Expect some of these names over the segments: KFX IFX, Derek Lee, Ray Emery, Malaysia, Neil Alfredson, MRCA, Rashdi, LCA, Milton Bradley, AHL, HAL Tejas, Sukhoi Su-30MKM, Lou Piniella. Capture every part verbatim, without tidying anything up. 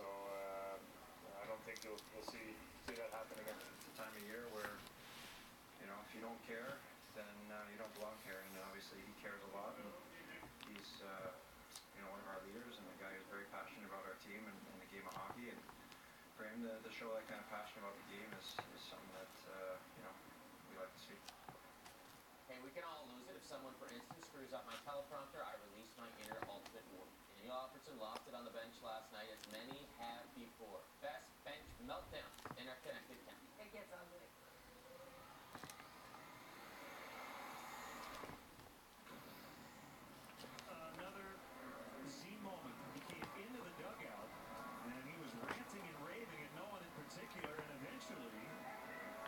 So uh, I don't think you'll, you'll see see that happen again. It's a time of year where, you know, if you don't care, then uh, you don't belong here. And obviously he cares a lot, and he's uh, you know, one of our leaders and a guy who's very passionate about our team and, and the game of hockey. And for him to, to show that kind of passion about the game is, is something that uh, you know, we like to see. Hey, we can all lose it. If someone, for instance, screws up my teleprompter, I release my inner ultimate war. Neil Alfredson lost it on the bench last night, as many have before. Best bench meltdown in our Connected Town. It gets ugly. Another Z moment. He came into the dugout, and he was ranting and raving at no one in particular, and eventually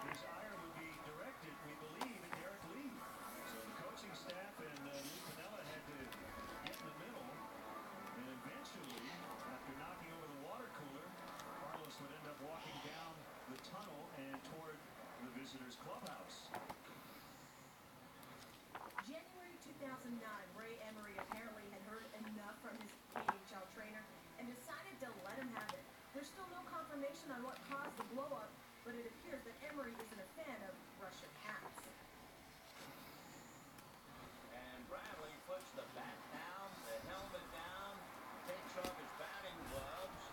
his ire would be directed, we believe, at Derek Lee. So the coaching staff and uh, Lou Piniella had to get in the middle, and eventually, after knocking over the water cooler, Carlos would end up walking down the tunnel and toward the visitors' clubhouse. January two thousand nine, Ray Emery apparently had heard enough from his A H L trainer and decided to let him have it. There's still no confirmation on what caused the blow-up, but it appears that Emery isn't a fan of Russian hats. And Bradley puts the bat down, the helmet down, takes off his batting gloves,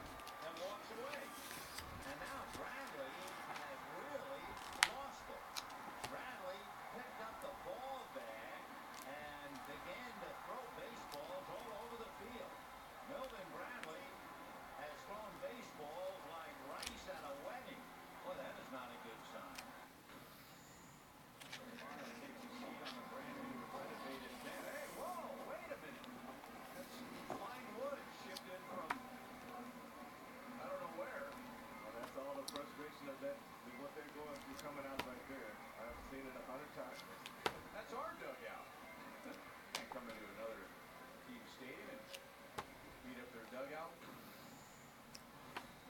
and walks away. And now Bradley has really lost it. Bradley picked up the ball bag and began to throw baseballs all over the field. Milton Bradley has thrown baseballs like rice at a wedding. Well, that is not a good sign. Hey, whoa, wait a minute. That's fine wood shifted from, I don't know where. Well, that's all the frustration of that, what they're going through coming out right there. I've seen it a hundred times. That's our dugout. Can't come into another team stadium and beat up their dugout.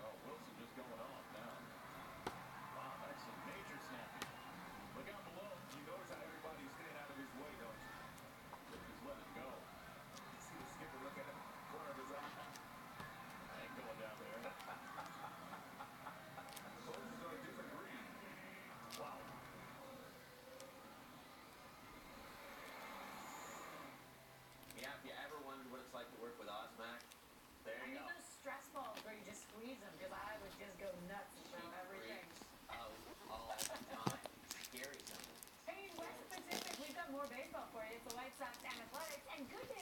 Oh, Wilson just going off now. Wow, that's some major snapping. Look out below. He knows how everybody's staying out of his way, don't you? Just let it go. See the skipper look at it, corner of his eye. I ain't going down there. Those are a different breed. Wow. Yeah, if you ever wondered what it's like to work with Osmac, there you go. When you go to stress balls where you just squeeze them, because I would just go nuts and throw everything. Oh, all the time. Scary something. Hey, West Pacific, we've got more baseball for you. It's the White Sox and Athletics, and good day.